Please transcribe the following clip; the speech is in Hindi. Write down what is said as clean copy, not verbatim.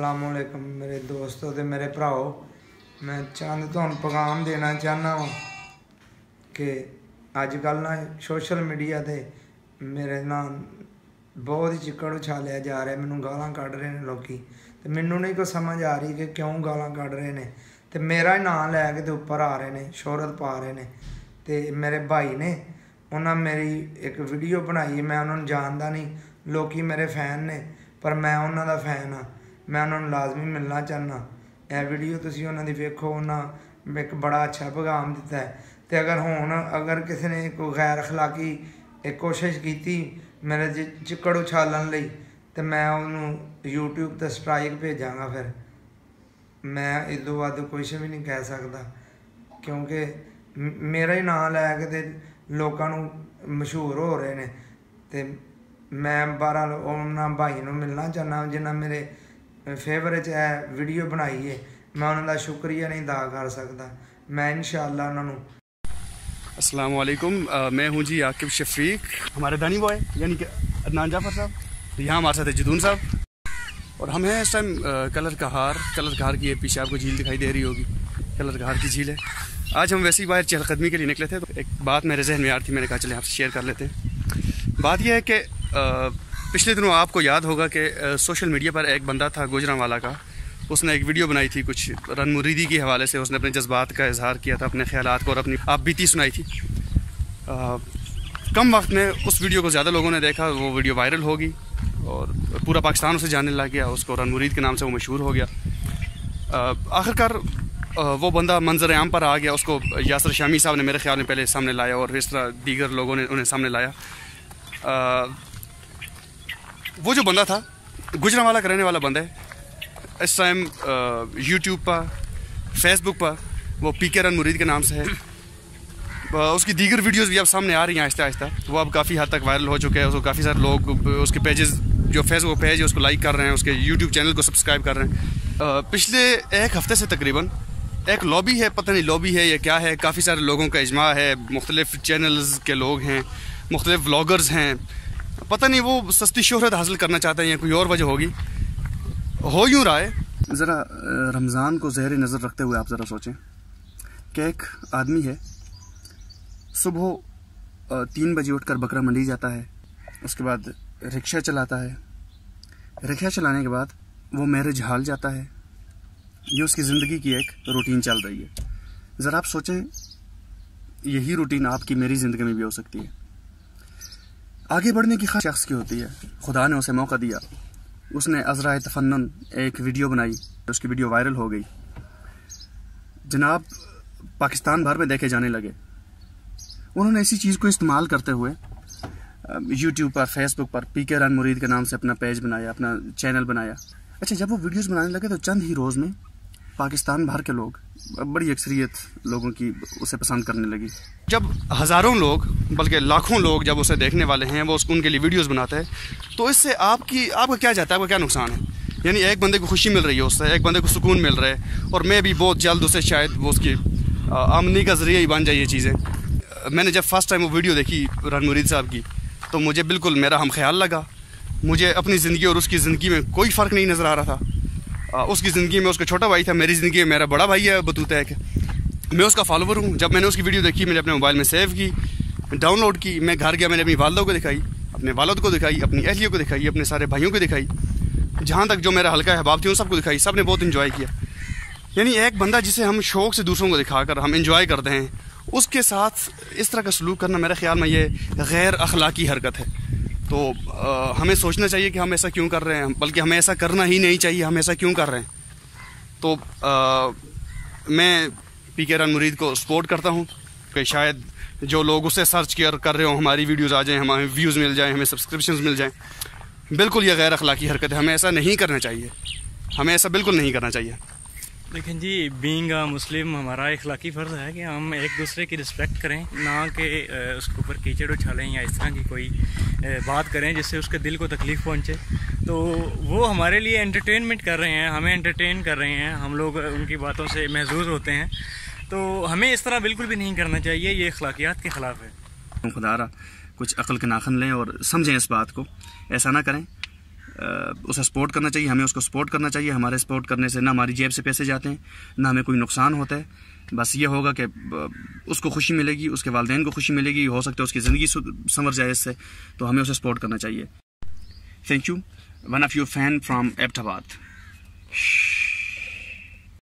असलामुअलैकुम मेरे दोस्तों ते मेरे भराओ, मैं चंद तुहानू पैगाम देना चाहना वा कि अजकल ना सोशल मीडिया ते मेरे ना बहुत ही चिकड़ उछालिया जा रहा है। मैनू गालां कढ़ रहे हैं लोग, मैनू नहीं कोई समझ आ रही कि क्यों गालां कढ़ रहे हैं। तो मेरा ही नाम लैके तो उपर आ रहे हैं, शोहरत पा रहे हैं। तो मेरे भाई ने उन्होंने मेरी एक वीडियो बनाई, मैं उन्होंने जानता नहीं, लोग मेरे फैन ने पर मैं उन्होंने फैन हाँ, मैं उन्होंने लाजमी मिलना चाहना। यह वीडियो तुम उन्होंने वेखो, उन्होंने एक बड़ा अच्छा पैगाम दिता है। तो अगर हूँ अगर किसी ने कोई गैर अखलाकी एक कोशिश की मेरे चिकड़ उछालन लई, तो मैं उन्होंने यूट्यूब पर स्ट्राइक भेजांगा। फिर मैं इदों वध कुछ भी नहीं कह सकता, क्योंकि मेरा ही नाम लैके तो लोगों मशहूर हो रहे हैं। तो मैं बहरहाल उन्होंने भाई को मिलना चाहना जिन्हें मेरे फेवरेट है वीडियो बनाई है, मैं उन्होंने शुक्रिया नहीं अदा कर सकता। मैं इंशाअल्लाह उन्होंने अस्सलाम वालेकुम, मैं हूँ जी आकिब शफीक, हमारे दानी बॉय यानी कि अदनान जाफर साहब। तो यहाँ हमारे साथ है जदून साहब, और हम हैं इस टाइम कलर कहार की। ये पीछे आपको झील दिखाई दे रही होगी, कलर कहार की झील है। आज हम वैसे ही बाहर चहलकदमी के लिए निकले थे, तो एक बात मेरे जहन में आ रही थी, मैंने कहा चले आपसे शेयर कर लेते हैं। बात यह है कि पिछले दिनों आपको याद होगा कि सोशल मीडिया पर एक बंदा था गुजरांवाला का, उसने एक वीडियो बनाई थी कुछ रन मुरीदी के हवाले से। उसने अपने जज्बात का इजहार किया था, अपने ख्यालात को, और अपनी आपबीती सुनाई थी। कम वक्त में उस वीडियो को ज़्यादा लोगों ने देखा, वो वीडियो वायरल हो गई और पूरा पाकिस्तान उसे जानने लग गया। उसको रन मुरीद के नाम से वो मशहूर हो गया। आखिरकार वो बंदा मंजर आम पर आ गया। उसको यासिर शामी साहब ने मेरे ख्याल में पहले सामने लाया, और इस तरह दीगर लोगों ने उन्हें सामने लाया। वो जो बंदा था गुजरांवाला का रहने वाला बंदा है, इस टाइम यूट्यूब पर, फेसबुक पर वो पीके रन मुरीद के नाम से है। उसकी दीगर वीडियोस भी अब सामने आ रही हैं आहिस्ता आहिस्ता। वो अब काफ़ी हद तक वायरल हो चुके हैं, उसको काफ़ी सारे लोग, उसके पेजेस जो फेसबुक पेज है उसको लाइक कर रहे हैं, उसके यूट्यूब चैनल को सब्सक्राइब कर रहे हैं। पिछले एक हफ़्ते से तकरीबन एक लॉबी है, पता नहीं लॉबी है या क्या है, काफ़ी सारे लोगों का इजमा है, मुख्तलिफ़ चैनल्स के लोग हैं, मुख्तलिफ़ व्लॉगर्स हैं, पता नहीं वो सस्ती शोहरत हासिल करना चाहते हैं या कोई और वजह होगी। हो यूँ रहा है, ज़रा रमज़ान को ज़हर नज़र रखते हुए आप ज़रा सोचें कि एक आदमी है, सुबह 3 बजे उठकर बकरा मंडी जाता है, उसके बाद रिक्शा चलाता है, रिक्शा चलाने के बाद वो मैरिज हाल जाता है। ये उसकी ज़िंदगी की एक रूटीन चल रही है। ज़रा आप सोचें, यही रूटीन आपकी मेरी ज़िंदगी में भी हो सकती है। आगे बढ़ने की ख्वाहिश शख्स की होती है, खुदा ने उसे मौका दिया, उसने अज़राए तफन्नुन एक वीडियो बनाई, उसकी वीडियो वायरल हो गई, जनाब पाकिस्तान भर में देखे जाने लगे। उन्होंने इसी चीज़ को इस्तेमाल करते हुए यूट्यूब पर, फेसबुक पर पीके रन मुरीद के नाम से अपना पेज बनाया, अपना चैनल बनाया। अच्छा, जब वो वीडियोस बनाने लगे तो चंद ही रोज़ में पाकिस्तान भर के लोग, बड़ी अक्सरियत लोगों की उसे पसंद करने लगी। जब हज़ारों लोग बल्कि लाखों लोग जब उसे देखने वाले हैं, वो उनके लिए वीडियोस बनाते हैं, तो इससे आपका क्या जाता है, आपका क्या नुकसान है? यानी एक बंदे को खुशी मिल रही है उससे, एक बंदे को सुकून मिल रहा है, और मैं भी बहुत जल्द उसे शायद वो उसकी आमदनी का ज़रिया ही बन जाए ये चीज़ें। मैंने जब फर्स्ट टाइम वो वीडियो देखी रन मुरीद साहब की, तो मुझे बिल्कुल मेरा हम ख्याल लगा। मुझे अपनी ज़िंदगी और उसकी ज़िंदगी में कोई फ़र्क नहीं नज़र आ रहा था। उसकी ज़िंदगी में उसका छोटा भाई था, मेरी ज़िंदगी में मेरा बड़ा भाई है बतूत है कि मैं उसका फॉलोवर हूँ। जब मैंने उसकी वीडियो देखी, मैंने अपने मोबाइल में सेव की, डाउनलोड की, मैं घर गया, मैंने अपनी वालदा को दिखाई, अपने वालद को दिखाई, अपनी अहलियों को दिखाई, अपने सारे भाइयों को दिखाई, जहाँ तक जो मेरा हल्का अहबाब थे उन सबको दिखाई। सब ने बहुत इन्जॉय किया। यानी एक बंदा जिसे हम शौक़ से दूसरों को दिखाकर हम इन्जॉय करते हैं, उसके साथ इस तरह का सलूक करना मेरे ख्याल में ये गैर अखलाकी हरकत है। तो हमें सोचना चाहिए कि हम ऐसा क्यों कर रहे हैं, बल्कि हमें ऐसा करना ही नहीं चाहिए। हम ऐसा क्यों कर रहे हैं? तो मैं पीके रन मुरीद को सपोर्ट करता हूं कि शायद जो लोग उसे सर्च कर रहे हो, हमारी वीडियोस आ जाएं, हमें व्यूज़ मिल जाएं, हमें सब्सक्रिप्शंस मिल जाएं। बिल्कुल ये गैर अखलाकी हरकत है, हमें ऐसा नहीं करना चाहिए, हमें ऐसा बिल्कुल नहीं करना चाहिए। देखें जी, बीइंग अ मुस्लिम हमारा अखलाकी फ़र्ज़ है कि हम एक दूसरे की रिस्पेक्ट करें, ना कि उसके ऊपर कीचड़ उछालें या इस तरह की कोई बात करें जिससे उसके दिल को तकलीफ़ पहुंचे। तो वो हमारे लिए एंटरटेनमेंट कर रहे हैं, हमें एंटरटेन कर रहे हैं, हम लोग उनकी बातों से महजूज़ होते हैं। तो हमें इस तरह बिल्कुल भी नहीं करना चाहिए, ये अखलाकियात के ख़िलाफ़ है। खुदा कुछ अक्ल के नाखन लें और समझें इस बात को, ऐसा ना करें। उसे सपोर्ट करना चाहिए, हमें उसको सपोर्ट करना चाहिए। हमारे सपोर्ट करने से ना हमारी जेब से पैसे जाते हैं, ना हमें कोई नुकसान होता है। बस ये होगा कि उसको खुशी मिलेगी, उसके वालदेन को खुशी मिलेगी, हो सकता है उसकी ज़िंदगी संवर जाए इससे, तो हमें उसे सपोर्ट करना चाहिए। Thank you, one of your fan from Abbottabad.